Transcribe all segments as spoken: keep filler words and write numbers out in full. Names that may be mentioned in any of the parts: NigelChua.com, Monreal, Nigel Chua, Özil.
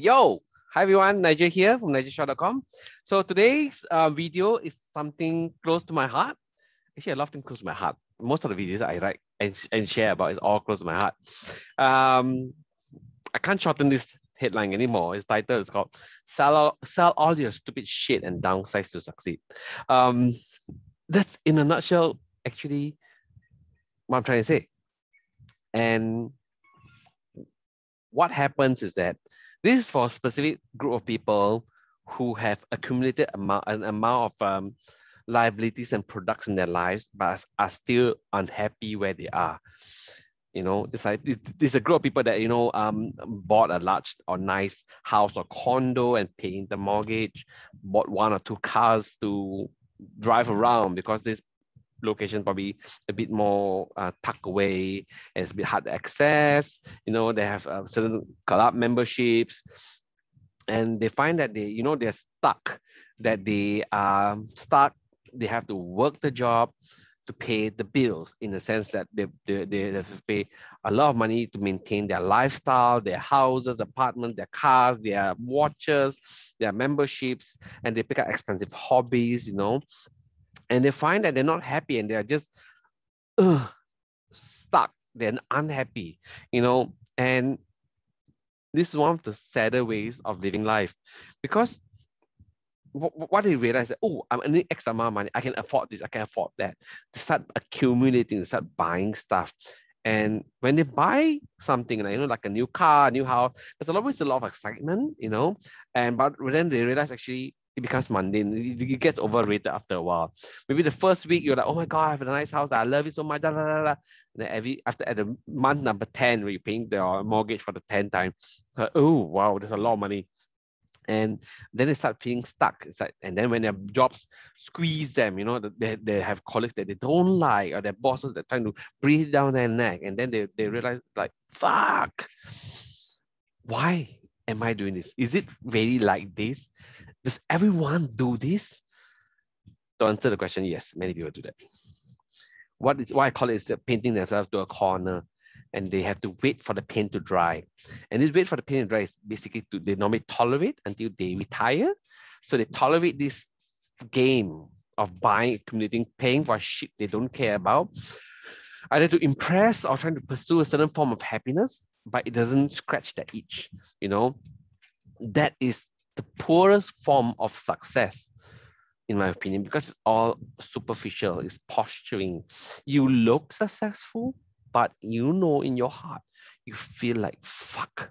Yo, hi everyone, Nigel here from Nigel Chua dot com. So today's uh, video is something close to my heart. Actually, a lot of things close to my heart. Most of the videos I write and, and share about is all close to my heart. Um, I can't shorten this headline anymore. Its title is called Sell, Sell All Your Stupid Shit and Downsize to Succeed. Um, that's in a nutshell, actually, what I'm trying to say. And what happens is that this is for a specific group of people who have accumulated amount, an amount of um, liabilities and products in their lives, but are still unhappy where they are. You know, it's like there's a group of people that, you know, um, bought a large or nice house or condo and paying the mortgage, bought one or two cars to drive around because this location probably a bit more uh, tucked away and it's a bit hard to access. You know, they have uh, certain club memberships, and they find that they, you know, they're stuck, that they are stuck. They have to work the job to pay the bills, in the sense that they, they, they have to pay a lot of money to maintain their lifestyle, their houses, apartments, their cars, their watches, their memberships, and they pick up expensive hobbies, you know, and they find that they're not happy and they're just uh, stuck, they're unhappy, you know, and this is one of the sadder ways of living life, because what they realize that, oh, I'm earning X amount of money, I can afford this, I can afford that. They start accumulating, they start buying stuff. And when they buy something, you know, like a new car, a new house, there's always a lot of excitement, you know, and but then they realize actually, it becomes mundane. It gets overrated after a while. Maybe the first week you're like, "Oh my God, I have a nice house. I love it so much." Da, da, da, da. And then every after at the month number ten, where you're paying the mortgage for the tenth time, like, oh wow, there's a lot of money. And then they start feeling stuck. It's like, and then when their jobs squeeze them, you know, they, they have colleagues that they don't like, or their bosses that are trying to breathe down their neck, and then they they realize like, "Fuck, why am I doing this? Is it really like this? Does everyone do this?" To answer the question, yes, many people do that. What is why I call it is painting themselves to a corner, and they have to wait for the paint to dry. And this wait for the paint to dry is basically to, they normally tolerate until they retire. So they tolerate this game of buying, accumulating, paying for shit they don't care about, either to impress or trying to pursue a certain form of happiness, but it doesn't scratch that itch, you know. That is the poorest form of success, in my opinion, because it's all superficial, it's posturing. You look successful, but you know in your heart, you feel like, fuck.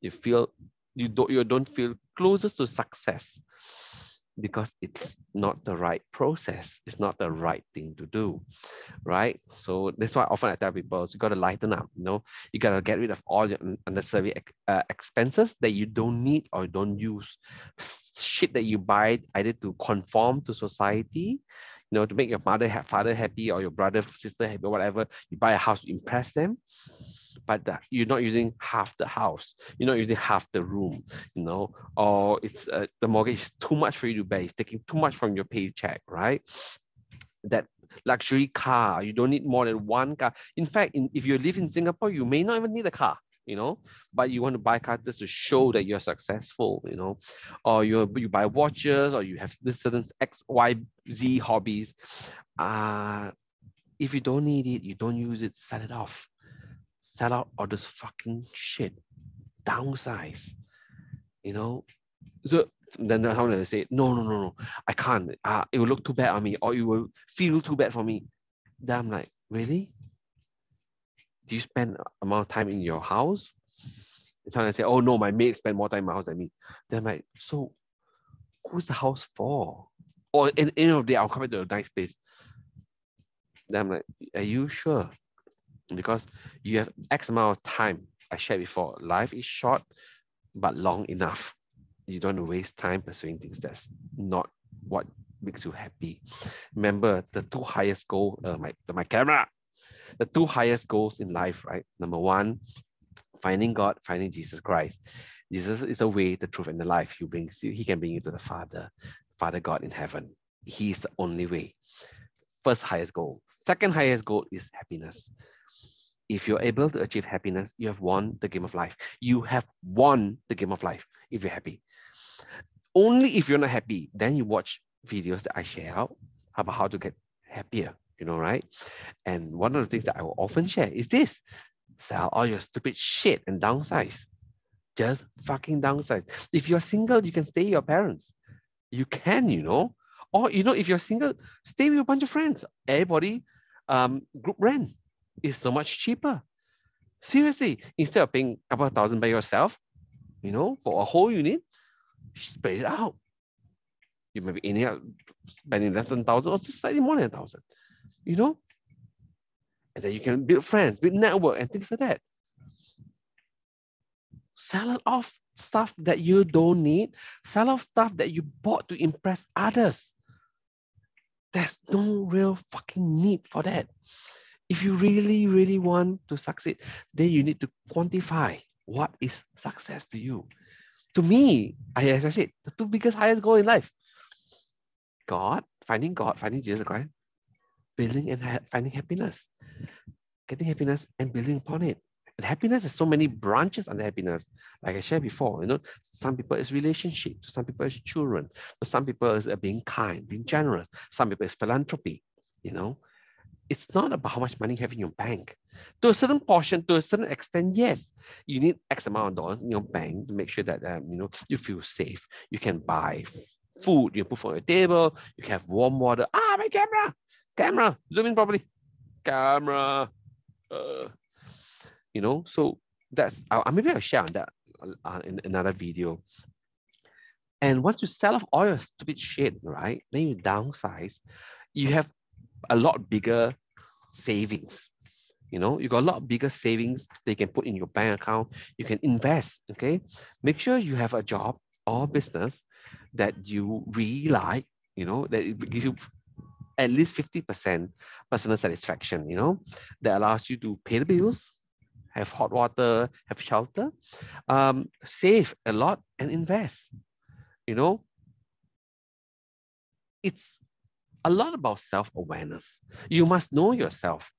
You feel, you don't, you don't feel closest to success because it's not the right process. It's not the right thing to do, right? So that's why often I tell people, so you got to lighten up, you know? You got to get rid of all your unnecessary uh, expenses that you don't need or don't use. Shit that you buy either to conform to society, you know, to make your mother, father happy, or your brother, sister happy, or whatever. You buy a house to impress them, but that you're not using half the house, you're not using half the room, you know, or it's uh, the mortgage is too much for you to bear, it's taking too much from your paycheck, right? That luxury car, you don't need more than one car. In fact, in, if you live in Singapore, you may not even need a car, you know, but you want to buy a car just to show that you're successful, you know, or you, you buy watches, or you have this certain X, Y, Z hobbies. Uh, if you don't need it, you don't use it, sell it off. Sell out all this fucking shit, downsize, you know. So then how do they say, no, no, no, no, I can't. Uh, it will look too bad on me, or it will feel too bad for me. Then I'm like, really? Do you spend amount of time in your house? And sometimes I say, oh no, my maid spend more time in my house than me. Then I'm like, so who's the house for? Or at the end of the day, I'll come back to a nice place. Then I'm like, are you sure? Because you have X amount of time. I shared before, life is short, but long enough. You don't waste time pursuing things that's not what makes you happy. Remember, the two highest goals, uh, my, my camera, the two highest goals in life, right? Number one, finding God, finding Jesus Christ. Jesus is the way, the truth, and the life. He brings you, he can bring you to the Father, Father God in heaven. He is the only way. First highest goal. Second highest goal is happiness. If you're able to achieve happiness, you have won the game of life. You have won the game of life if you're happy. Only if you're not happy, then you watch videos that I share out about how to get happier, you know, right? And one of the things that I will often share is this: sell all your stupid shit and downsize. Just fucking downsize. If you're single, you can stay with your parents. You can, you know. Or, you know, if you're single, stay with a bunch of friends. Everybody, um, group rent is so much cheaper. Seriously, instead of paying a couple of thousand by yourself, you know, for a whole unit, spread it out. You may be ending up spending less than a thousand or just slightly more than a thousand, you know. And then you can build friends, build network and things like that. Sell off stuff that you don't need. Sell off stuff that you bought to impress others. There's no real fucking need for that. If you really, really want to succeed, then you need to quantify what is success to you. To me, I, as I said, the two biggest highest goals in life: God, finding God, finding Jesus Christ, building and ha finding happiness, getting happiness and building upon it. And happiness has so many branches under happiness. Like I shared before, you know, some people it's relationship, to some people it's children, to some people it's being kind, being generous, some people it's philanthropy, you know. It's not about how much money you have in your bank. To a certain portion, to a certain extent, yes, you need X amount of dollars in your bank to make sure that, um, you know, you feel safe. You can buy food, you put on your table, you can have warm water. Ah, my camera, camera, zoom in properly, camera. Uh. You know, so that's, uh, maybe I'll share on that uh, in another video. And once you sell off all your stupid shit, right, then you downsize, you have a lot bigger savings. You know, you got a lot bigger savings that you can put in your bank account. You can invest, okay? Make sure you have a job or business that you really like, you know, that it gives you at least fifty percent personal satisfaction, you know, that allows you to pay the bills, have hot water, have shelter, um, save a lot and invest. You know, it's a lot about self-awareness. You must know yourself.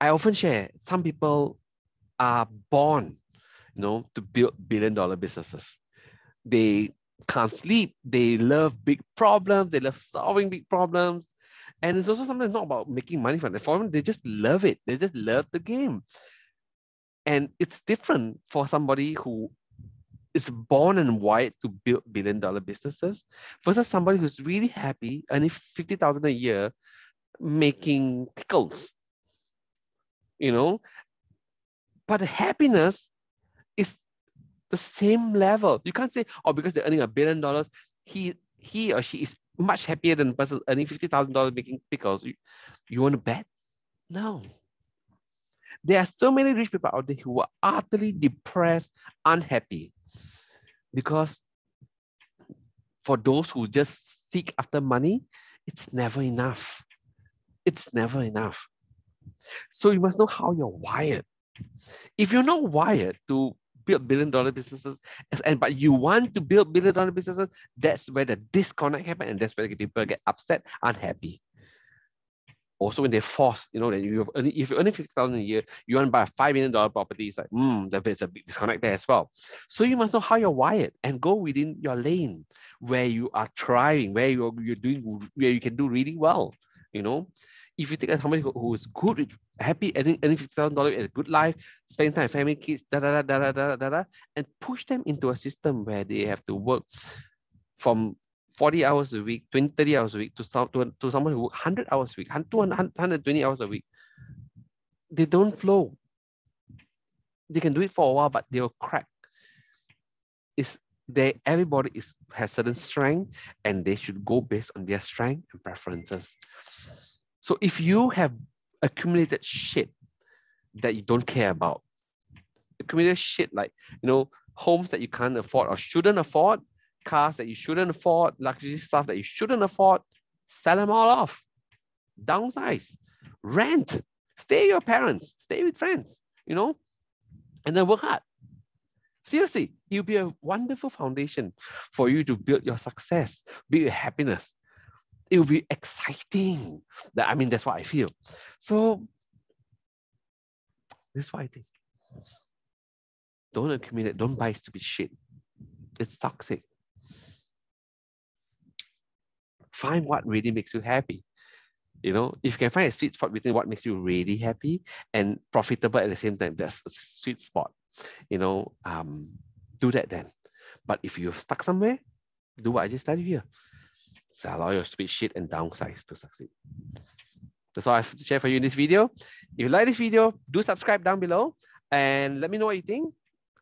I often share, some people are born, you know, to build billion-dollar businesses. They can't sleep. They love big problems. They love solving big problems. And it's also sometimes not about making money from the forum. They just love it. They just love the game. And it's different for somebody who is born and wired to build billion dollar businesses versus somebody who's really happy earning fifty thousand dollars a year making pickles, you know? But the happiness is the same level. You can't say, oh, because they're earning a billion dollars, he he or she is much happier than the person earning fifty thousand dollars making pickles. You, you want to bet? No. There are so many rich people out there who are utterly depressed, unhappy, because for those who just seek after money, it's never enough. It's never enough. So you must know how you're wired. If you're not wired to build billion dollar businesses, and but you want to build billion dollar businesses, that's where the disconnect happens, and that's where people get upset, unhappy. Also, when they're forced, you know, that you have only, if you're earning fifty thousand dollars a year, you want to buy a five million dollar property, it's like, hmm, there's a big disconnect there as well. So you must know how you're wired and go within your lane where you are thriving, where you're, you're doing, where you can do really well, you know. If you take somebody who is good, happy, earning fifty thousand dollars and a good life, spending time with family, kids, da da da da da da da, and push them into a system where they have to work from forty hours a week, twenty, thirty hours a week, to, some, to, to someone who works one hundred hours a week, one hundred twenty hours a week, they don't flow. They can do it for a while, but they'll crack. It's they, everybody is, has certain strength, and they should go based on their strength and preferences. So if you have accumulated shit that you don't care about, accumulated shit like, you know, homes that you can't afford or shouldn't afford, cars that you shouldn't afford, luxury stuff that you shouldn't afford, sell them all off. Downsize, rent, stay with your parents, stay with friends, you know, and then work hard. Seriously, it'll be a wonderful foundation for you to build your success, build your happiness. It will be exciting. I mean, that's what I feel. So That's what I think. Don't accumulate. Don't buy stupid shit. It's toxic. Find what really makes you happy. You know, if you can find a sweet spot between what makes you really happy and profitable at the same time, that's a sweet spot. You know, um, do that then. But if you're stuck somewhere, do what I just tell you here. Sell all your stupid shit and downsize to succeed. That's all I have to share for you in this video. If you like this video, do subscribe down below and let me know what you think.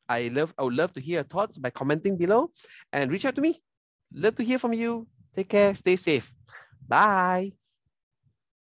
I love, I would love to hear your thoughts by commenting below and reach out to me. Love to hear from you. Take care. Stay safe. Bye.